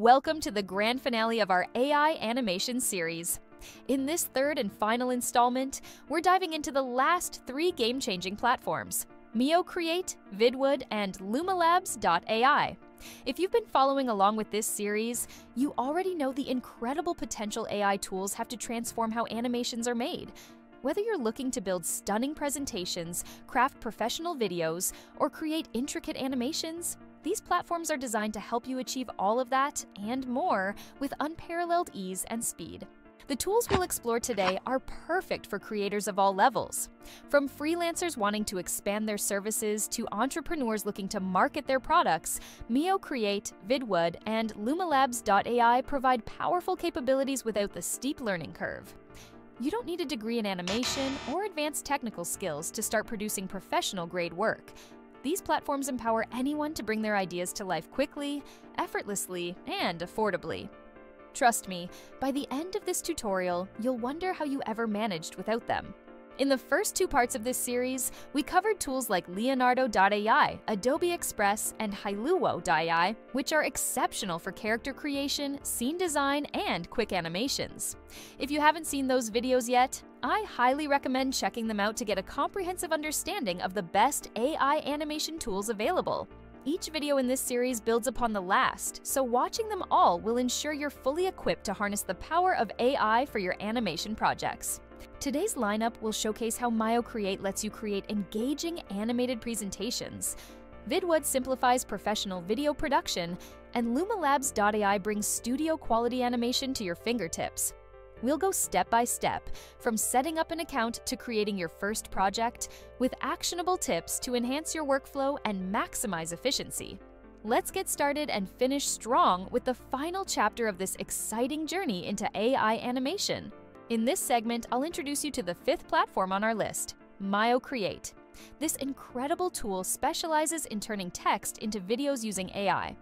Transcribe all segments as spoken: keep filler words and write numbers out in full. Welcome to the grand finale of our A I animation series. In this third and final installment, we're diving into the last three game-changing platforms, MioCreate, Vidwud, and Lumalabs dot A I. If you've been following along with this series, you already know the incredible potential A I tools have to transform how animations are made. Whether you're looking to build stunning presentations, craft professional videos, or create intricate animations, these platforms are designed to help you achieve all of that and more with unparalleled ease and speed. The tools we'll explore today are perfect for creators of all levels. From freelancers wanting to expand their services to entrepreneurs looking to market their products, MioCreate, Vidwud, and Lumalabs dot A I provide powerful capabilities without the steep learning curve. You don't need a degree in animation or advanced technical skills to start producing professional-grade work. These platforms empower anyone to bring their ideas to life quickly, effortlessly, and affordably. Trust me, by the end of this tutorial, you'll wonder how you ever managed without them. In the first two parts of this series, we covered tools like Leonardo dot A I, Adobe Express, and Hailuo dot A I, which are exceptional for character creation, scene design, and quick animations. If you haven't seen those videos yet, I highly recommend checking them out to get a comprehensive understanding of the best A I animation tools available. Each video in this series builds upon the last, so watching them all will ensure you're fully equipped to harness the power of A I for your animation projects. Today's lineup will showcase how MioCreate lets you create engaging animated presentations, Vidwud simplifies professional video production, and Lumalabs dot A I brings studio-quality animation to your fingertips. We'll go step by step, from setting up an account to creating your first project, with actionable tips to enhance your workflow and maximize efficiency. Let's get started and finish strong with the final chapter of this exciting journey into A I animation. In this segment, I'll introduce you to the fifth platform on our list, MioCreate. This incredible tool specializes in turning text into videos using A I.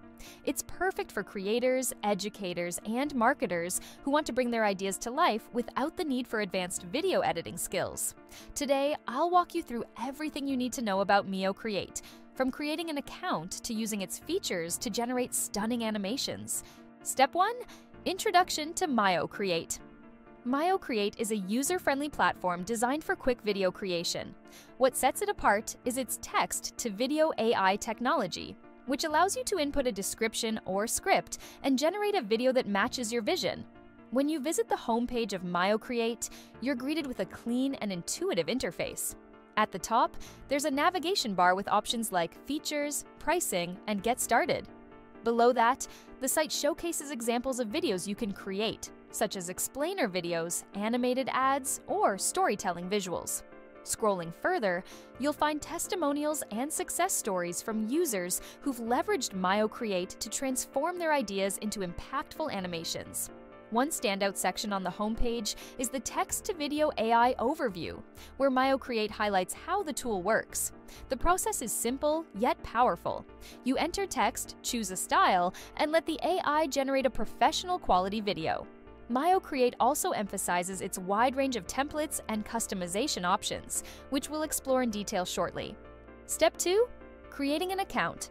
It's perfect for creators, educators, and marketers who want to bring their ideas to life without the need for advanced video editing skills. Today, I'll walk you through everything you need to know about MioCreate, from creating an account to using its features to generate stunning animations. Step one, introduction to MioCreate. MioCreate is a user-friendly platform designed for quick video creation. What sets it apart is its text-to-video A I technology, which allows you to input a description or script and generate a video that matches your vision. When you visit the homepage of MioCreate, you're greeted with a clean and intuitive interface. At the top, there's a navigation bar with options like Features, Pricing, and Get Started. Below that, the site showcases examples of videos you can create, such as explainer videos, animated ads, or storytelling visuals. Scrolling further, you'll find testimonials and success stories from users who've leveraged MioCreate to transform their ideas into impactful animations. One standout section on the homepage is the text-to-video A I overview, where MioCreate highlights how the tool works. The process is simple yet powerful. You enter text, choose a style, and let the A I generate a professional-quality video. MioCreate also emphasizes its wide range of templates and customization options, which we'll explore in detail shortly. Step two, creating an account.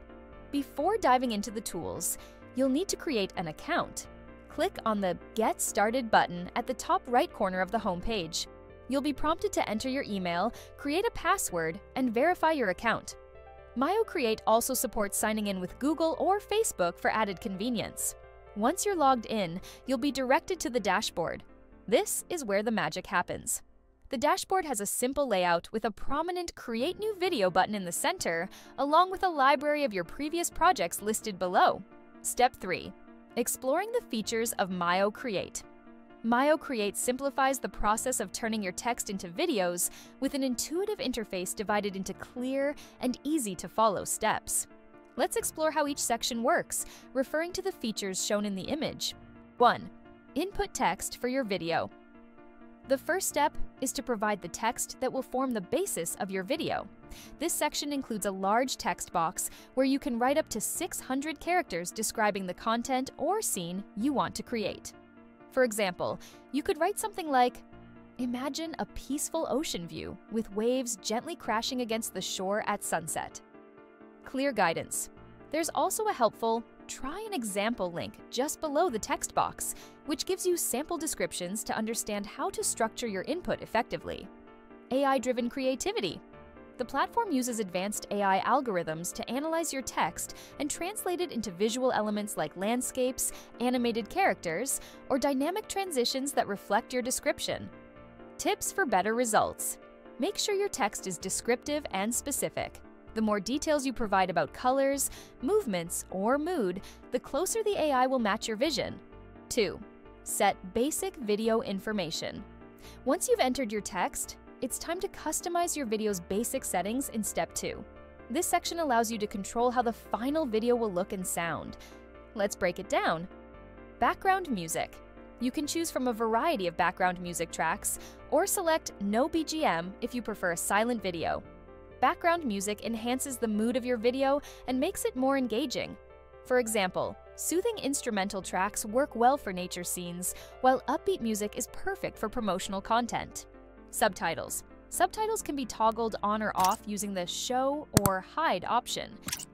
Before diving into the tools, you'll need to create an account. Click on the Get Started button at the top right corner of the homepage. You'll be prompted to enter your email, create a password, and verify your account. MioCreate also supports signing in with Google or Facebook for added convenience. Once you're logged in, you'll be directed to the dashboard. This is where the magic happens. The dashboard has a simple layout with a prominent Create New Video button in the center, along with a library of your previous projects listed below. Step three, exploring the features of MioCreate. MioCreate simplifies the process of turning your text into videos with an intuitive interface divided into clear and easy-to-follow steps. Let's explore how each section works, referring to the features shown in the image. one. Input text for your video. The first step is to provide the text that will form the basis of your video. This section includes a large text box where you can write up to six hundred characters describing the content or scene you want to create. For example, you could write something like, "Imagine a peaceful ocean view with waves gently crashing against the shore at sunset." Clear guidance. There's also a helpful try an example link just below the text box, which gives you sample descriptions to understand how to structure your input effectively. A I-driven creativity. The platform uses advanced A I algorithms to analyze your text and translate it into visual elements like landscapes, animated characters, or dynamic transitions that reflect your description. Tips for better results. Make sure your text is descriptive and specific. The more details you provide about colors, movements, or mood, the closer the A I will match your vision. two. Set basic video information. Once you've entered your text, it's time to customize your video's basic settings in step two. This section allows you to control how the final video will look and sound. Let's break it down. Background music. You can choose from a variety of background music tracks, or select no B G M if you prefer a silent video. Background music enhances the mood of your video and makes it more engaging. For example, soothing instrumental tracks work well for nature scenes, while upbeat music is perfect for promotional content. Subtitles. Subtitles can be toggled on or off using the Show or Hide option.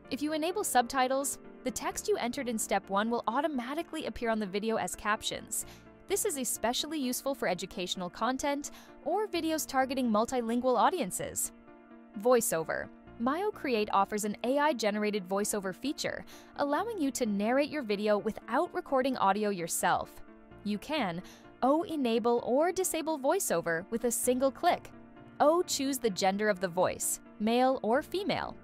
If you enable subtitles, the text you entered in step one will automatically appear on the video as captions. This is especially useful for educational content or videos targeting multilingual audiences. Voiceover. MioCreate offers an A I-generated voiceover feature, allowing you to narrate your video without recording audio yourself. You can O enable or disable voiceover with a single click. O choose the gender of the voice, male or female.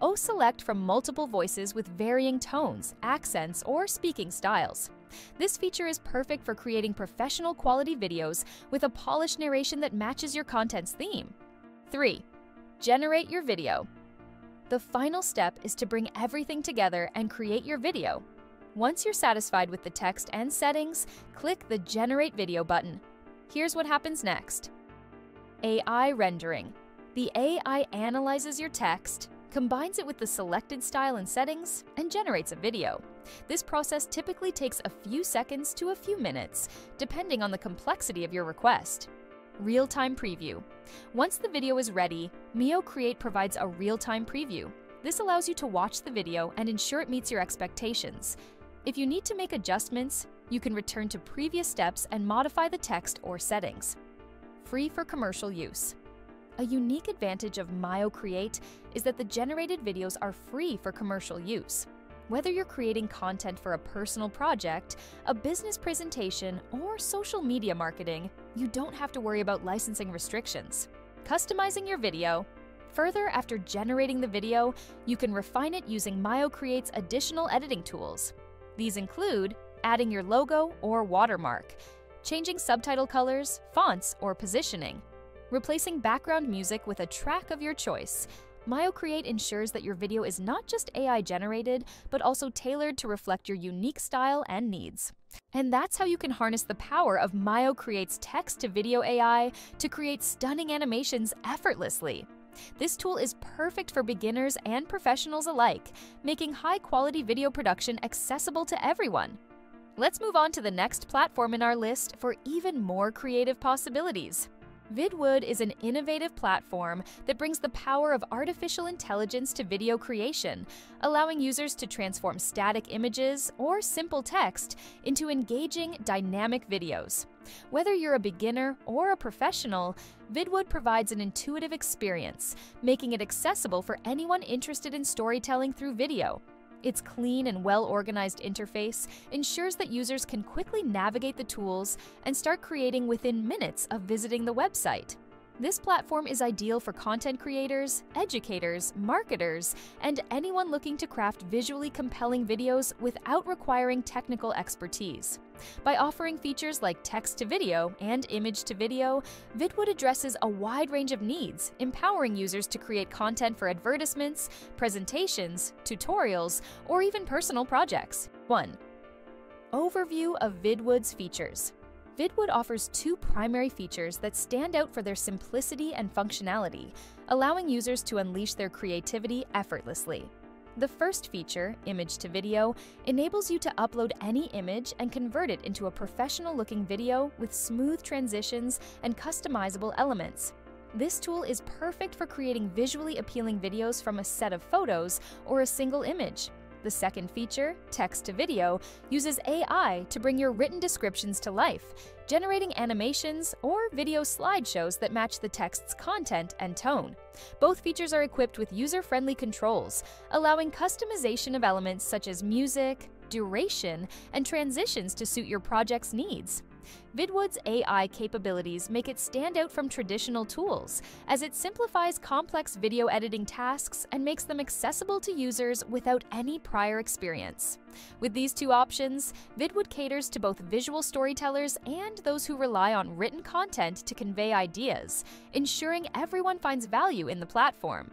O select from multiple voices with varying tones, accents, or speaking styles. This feature is perfect for creating professional quality videos with a polished narration that matches your content's theme. three. Generate your video. The final step is to bring everything together and create your video. Once you're satisfied with the text and settings, click the Generate Video button. Here's what happens next. A I rendering. The A I analyzes your text, combines it with the selected style and settings, and generates a video. This process typically takes a few seconds to a few minutes, depending on the complexity of your request. Real-time preview. Once the video is ready, MioCreate provides a real-time preview. This allows you to watch the video and ensure it meets your expectations. If you need to make adjustments, you can return to previous steps and modify the text or settings. Free for commercial use. A unique advantage of MioCreate is that the generated videos are free for commercial use. Whether you're creating content for a personal project, a business presentation, or social media marketing, you don't have to worry about licensing restrictions. Customizing your video. Further, after generating the video, you can refine it using MioCreate's additional editing tools. These include adding your logo or watermark, changing subtitle colors, fonts, or positioning, replacing background music with a track of your choice. MioCreate ensures that your video is not just A I-generated, but also tailored to reflect your unique style and needs. And that's how you can harness the power of MioCreate's text-to-video A I to create stunning animations effortlessly. This tool is perfect for beginners and professionals alike, making high-quality video production accessible to everyone. Let's move on to the next platform in our list for even more creative possibilities. Vidwud is an innovative platform that brings the power of artificial intelligence to video creation, allowing users to transform static images or simple text into engaging, dynamic videos. Whether you're a beginner or a professional, Vidwud provides an intuitive experience, making it accessible for anyone interested in storytelling through video. Its clean and well-organized interface ensures that users can quickly navigate the tools and start creating within minutes of visiting the website. This platform is ideal for content creators, educators, marketers, and anyone looking to craft visually compelling videos without requiring technical expertise. By offering features like text-to-video and image-to-video, Vidwud addresses a wide range of needs, empowering users to create content for advertisements, presentations, tutorials, or even personal projects. one. Overview of Vidwud's features. Vidwud offers two primary features that stand out for their simplicity and functionality, allowing users to unleash their creativity effortlessly. The first feature, Image to Video, enables you to upload any image and convert it into a professional-looking video with smooth transitions and customizable elements. This tool is perfect for creating visually appealing videos from a set of photos or a single image. The second feature, text to video, uses A I to bring your written descriptions to life, generating animations or video slideshows that match the text's content and tone. Both features are equipped with user-friendly controls, allowing customization of elements such as music, duration, and transitions to suit your project's needs. Vidwud's A I capabilities make it stand out from traditional tools, as it simplifies complex video editing tasks and makes them accessible to users without any prior experience. With these two options, Vidwud caters to both visual storytellers and those who rely on written content to convey ideas, ensuring everyone finds value in the platform.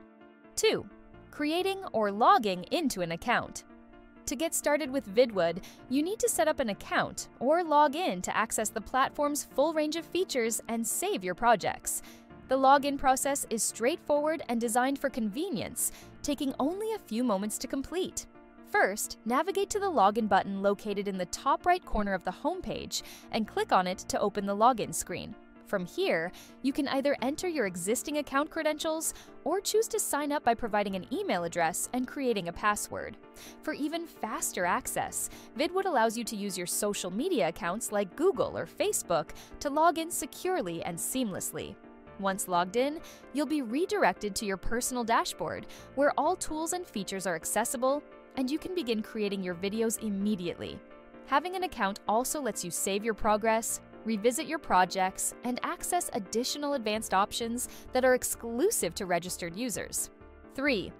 two. Creating or logging into an account. To get started with Vidwud, you need to set up an account or log in to access the platform's full range of features and save your projects. The login process is straightforward and designed for convenience, taking only a few moments to complete. First, navigate to the login button located in the top right corner of the homepage and click on it to open the login screen. From here, you can either enter your existing account credentials or choose to sign up by providing an email address and creating a password. For even faster access, Vidwud allows you to use your social media accounts like Google or Facebook to log in securely and seamlessly. Once logged in, you'll be redirected to your personal dashboard, where all tools and features are accessible, and you can begin creating your videos immediately. Having an account also lets you save your progress, revisit your projects, and access additional advanced options that are exclusive to registered users. three.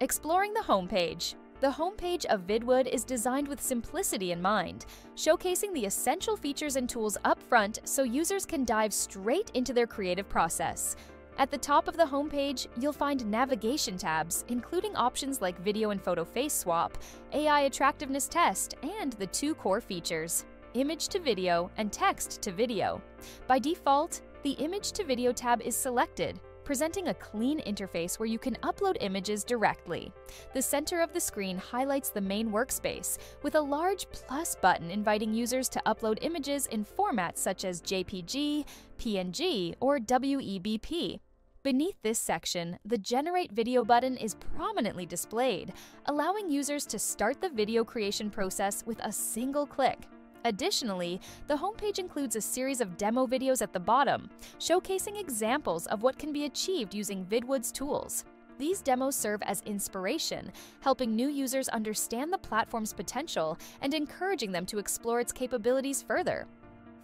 Exploring the homepage. The homepage of Vidwud is designed with simplicity in mind, showcasing the essential features and tools up front so users can dive straight into their creative process. At the top of the homepage, you'll find navigation tabs, including options like video and photo face swap, A I attractiveness test, and the two core features: image to video and text to video. By default, the image to video tab is selected, presenting a clean interface where you can upload images directly. The center of the screen highlights the main workspace, with a large plus button inviting users to upload images in formats such as J P G, P N G, or W E B P. Beneath this section, the Generate Video button is prominently displayed, allowing users to start the video creation process with a single click. Additionally, the homepage includes a series of demo videos at the bottom, showcasing examples of what can be achieved using Vidwud's tools. These demos serve as inspiration, helping new users understand the platform's potential and encouraging them to explore its capabilities further.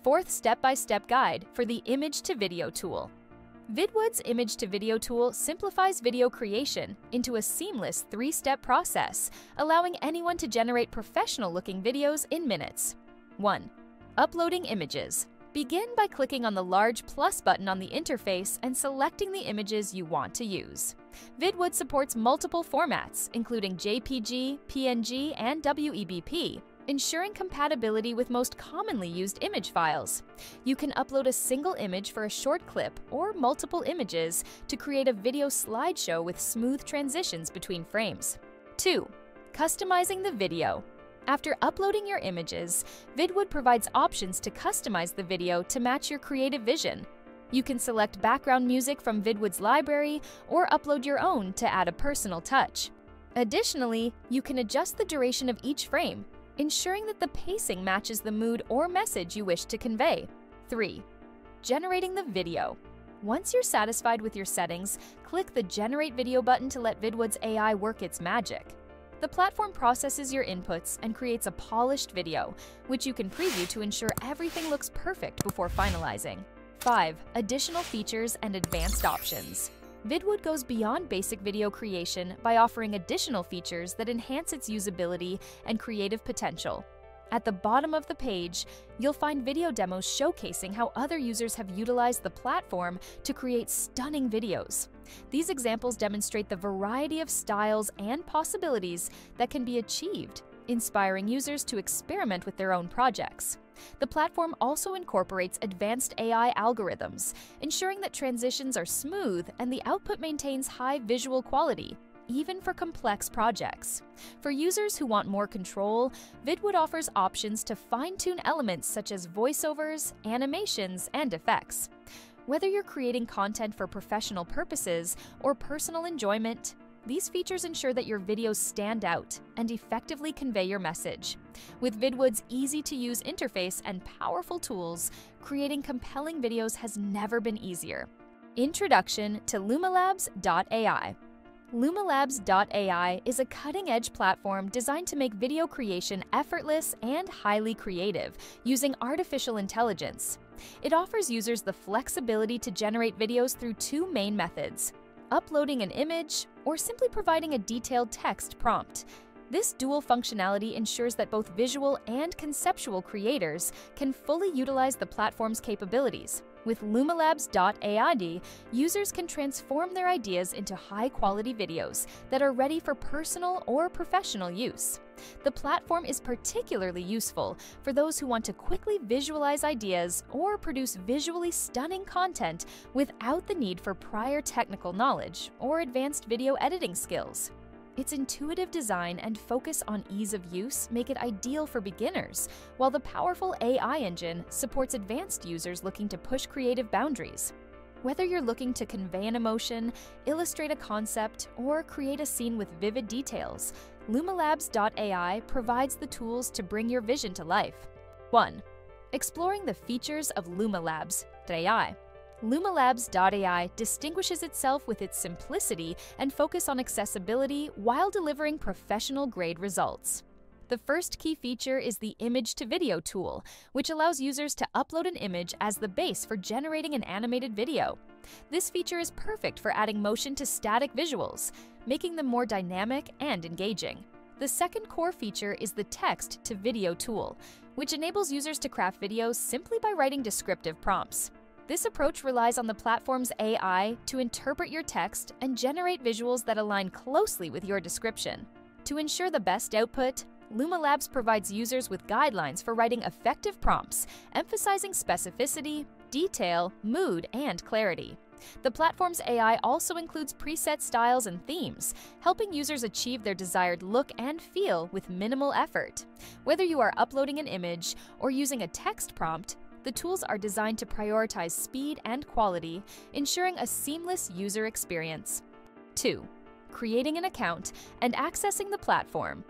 Fourth step-by-step guide for the Image to Video tool. Vidwud's Image to Video tool simplifies video creation into a seamless three-step process, allowing anyone to generate professional-looking videos in minutes. one. Uploading images. Begin by clicking on the large plus button on the interface and selecting the images you want to use. Vidwud supports multiple formats, including J P G, P N G, and W E B P, ensuring compatibility with most commonly used image files. You can upload a single image for a short clip or multiple images to create a video slideshow with smooth transitions between frames. two. Customizing the video. After uploading your images, Vidwud provides options to customize the video to match your creative vision. You can select background music from Vidwud's library or upload your own to add a personal touch. Additionally, you can adjust the duration of each frame, ensuring that the pacing matches the mood or message you wish to convey. three. Generating the video. Once you're satisfied with your settings, click the Generate Video button to let Vidwud's A I work its magic. The platform processes your inputs and creates a polished video, which you can preview to ensure everything looks perfect before finalizing. five. Additional features and advanced options. Vidwud goes beyond basic video creation by offering additional features that enhance its usability and creative potential. At the bottom of the page, you'll find video demos showcasing how other users have utilized the platform to create stunning videos. These examples demonstrate the variety of styles and possibilities that can be achieved, inspiring users to experiment with their own projects. The platform also incorporates advanced A I algorithms, ensuring that transitions are smooth and the output maintains high visual quality, even for complex projects. For users who want more control, Vidwud offers options to fine-tune elements such as voiceovers, animations, and effects. Whether you're creating content for professional purposes or personal enjoyment, These features ensure that your videos stand out and effectively convey your message. With Vidwud's easy-to-use interface and powerful tools, creating compelling videos has never been easier. Introduction to Lumalabs dot A I. Lumalabs dot A I is a cutting-edge platform designed to make video creation effortless and highly creative, using artificial intelligence. It offers users the flexibility to generate videos through two main methods: uploading an image or simply providing a detailed text prompt. This dual functionality ensures that both visual and conceptual creators can fully utilize the platform's capabilities. With Lumalabs dot A I, users can transform their ideas into high-quality videos that are ready for personal or professional use. The platform is particularly useful for those who want to quickly visualize ideas or produce visually stunning content without the need for prior technical knowledge or advanced video editing skills. Its intuitive design and focus on ease of use make it ideal for beginners, while the powerful A I engine supports advanced users looking to push creative boundaries. Whether you're looking to convey an emotion, illustrate a concept, or create a scene with vivid details, Lumalabs dot A I provides the tools to bring your vision to life. one. Exploring the features of Lumalabs dot A I. Lumalabs dot A I distinguishes itself with its simplicity and focus on accessibility while delivering professional-grade results. The first key feature is the image-to-video tool, which allows users to upload an image as the base for generating an animated video. This feature is perfect for adding motion to static visuals, making them more dynamic and engaging. The second core feature is the text-to-video tool, which enables users to craft videos simply by writing descriptive prompts. This approach relies on the platform's A I to interpret your text and generate visuals that align closely with your description. To ensure the best output, Lumalabs provides users with guidelines for writing effective prompts, emphasizing specificity, detail, mood, and clarity. The platform's A I also includes preset styles and themes, helping users achieve their desired look and feel with minimal effort. Whether you are uploading an image or using a text prompt, the tools are designed to prioritize speed and quality, ensuring a seamless user experience. two. Creating an account and accessing the platform.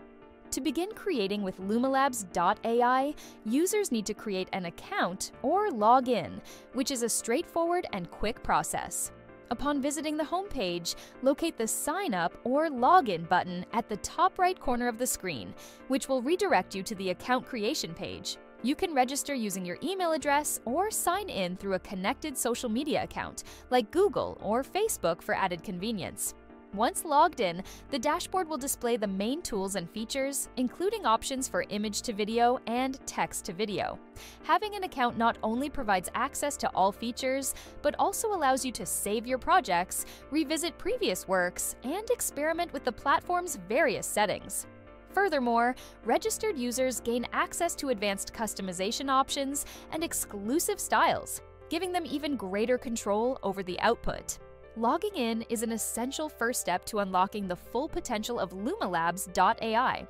To begin creating with Lumalabs dot A I, users need to create an account or log in, which is a straightforward and quick process. Upon visiting the homepage, locate the Sign Up or Login button at the top right corner of the screen, which will redirect you to the account creation page. You can register using your email address or sign in through a connected social media account like Google or Facebook for added convenience. Once logged in, the dashboard will display the main tools and features, including options for image-to-video and text-to-video. Having an account not only provides access to all features, but also allows you to save your projects, revisit previous works, and experiment with the platform's various settings. Furthermore, registered users gain access to advanced customization options and exclusive styles, giving them even greater control over the output. Logging in is an essential first step to unlocking the full potential of Lumalabs dot A I.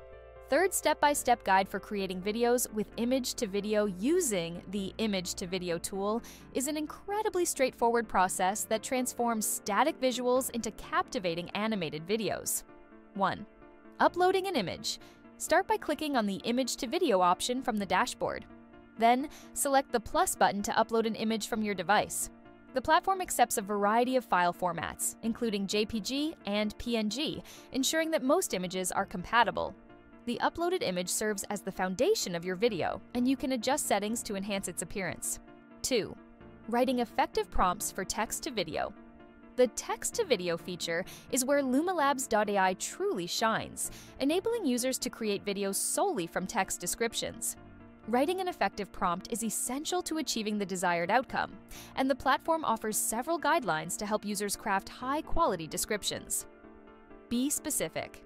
Third step-by-step guide for creating videos with image-to-video using the image-to-video tool is an incredibly straightforward process that transforms static visuals into captivating animated videos. one. Uploading an image. Start by clicking on the Image to Video option from the dashboard. Then, select the plus button to upload an image from your device. The platform accepts a variety of file formats, including J P G and P N G, ensuring that most images are compatible. The uploaded image serves as the foundation of your video, and you can adjust settings to enhance its appearance. two. Writing effective prompts for text to video. The text-to-video feature is where Lumalabs dot A I truly shines, enabling users to create videos solely from text descriptions. Writing an effective prompt is essential to achieving the desired outcome, and the platform offers several guidelines to help users craft high-quality descriptions. Be specific.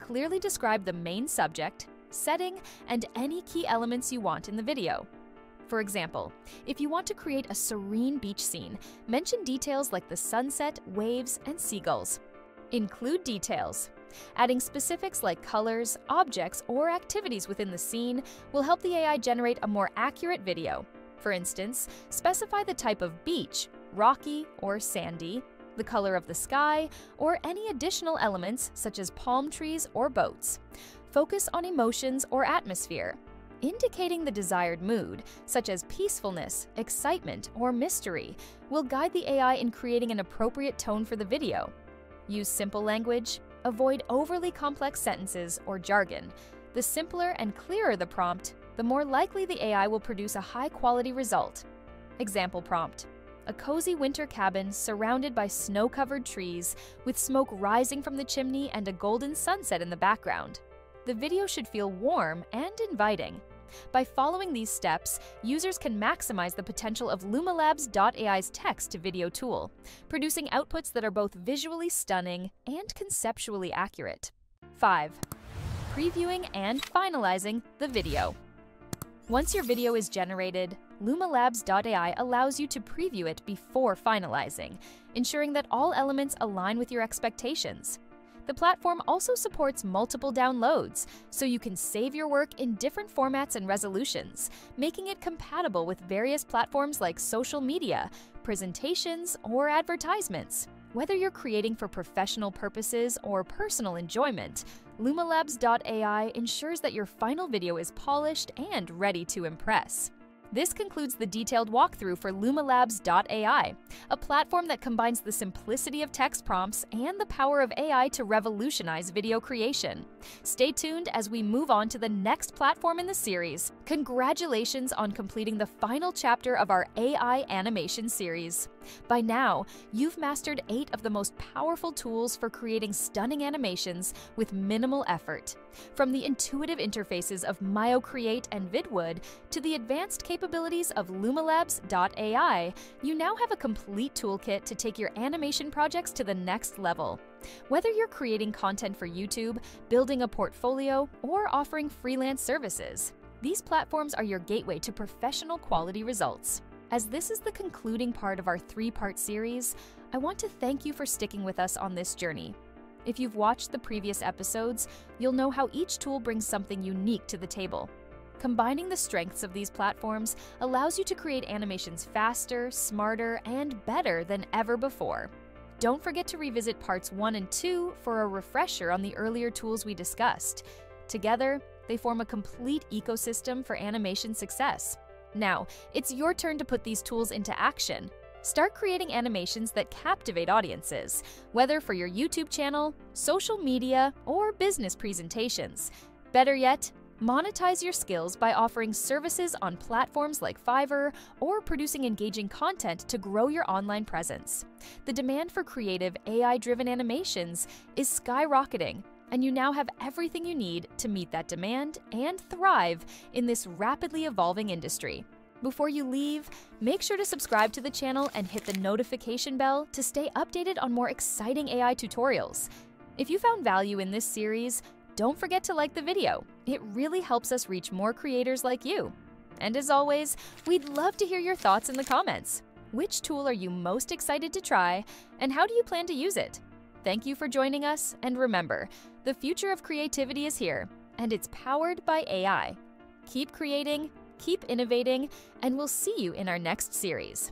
Clearly describe the main subject, setting, and any key elements you want in the video. For example, if you want to create a serene beach scene, mention details like the sunset, waves, and seagulls. Include details. Adding specifics like colors, objects, or activities within the scene will help the A I generate a more accurate video. For instance, specify the type of beach, rocky or sandy, the color of the sky, or any additional elements such as palm trees or boats. Focus on emotions or atmosphere, indicating the desired mood, such as peacefulness, excitement, or mystery, will guide the A I in creating an appropriate tone for the video. Use simple language. Avoid overly complex sentences or jargon. The simpler and clearer the prompt, the more likely the A I will produce a high-quality result. Example prompt: a cozy winter cabin surrounded by snow-covered trees, with smoke rising from the chimney and a golden sunset in the background. The video should feel warm and inviting. By following these steps, users can maximize the potential of Lumalabs dot A I's text-to-video tool, producing outputs that are both visually stunning and conceptually accurate. five. Previewing and finalizing the video. Once your video is generated, Lumalabs dot A I allows you to preview it before finalizing, ensuring that all elements align with your expectations. The platform also supports multiple downloads, so you can save your work in different formats and resolutions, making it compatible with various platforms like social media, presentations, or advertisements. Whether you're creating for professional purposes or personal enjoyment, Lumalabs dot A I ensures that your final video is polished and ready to impress. This concludes the detailed walkthrough for Lumalabs dot A I, a platform that combines the simplicity of text prompts and the power of A I to revolutionize video creation. Stay tuned as we move on to the next platform in the series. Congratulations on completing the final chapter of our A I animation series. By now, you've mastered eight of the most powerful tools for creating stunning animations with minimal effort. From the intuitive interfaces of MioCreate and Vidwud to the advanced capabilities of Lumalabs dot A I, you now have a complete toolkit to take your animation projects to the next level. Whether you're creating content for YouTube, building a portfolio, or offering freelance services, these platforms are your gateway to professional quality results. As this is the concluding part of our three-part series, I want to thank you for sticking with us on this journey. If you've watched the previous episodes, you'll know how each tool brings something unique to the table. Combining the strengths of these platforms allows you to create animations faster, smarter, and better than ever before. Don't forget to revisit parts one and two for a refresher on the earlier tools we discussed. Together, they form a complete ecosystem for animation success. Now, it's your turn to put these tools into action. Start creating animations that captivate audiences, whether for your YouTube channel, social media, or business presentations. Better yet, monetize your skills by offering services on platforms like Fiverr or producing engaging content to grow your online presence. The demand for creative, A I-driven animations is skyrocketing, and you now have everything you need to meet that demand and thrive in this rapidly evolving industry. Before you leave, make sure to subscribe to the channel and hit the notification bell to stay updated on more exciting A I tutorials. If you found value in this series, don't forget to like the video. It really helps us reach more creators like you. And as always, we'd love to hear your thoughts in the comments. Which tool are you most excited to try, and how do you plan to use it? Thank you for joining us, and remember, the future of creativity is here, and it's powered by A I. Keep creating, keep innovating, and we'll see you in our next series.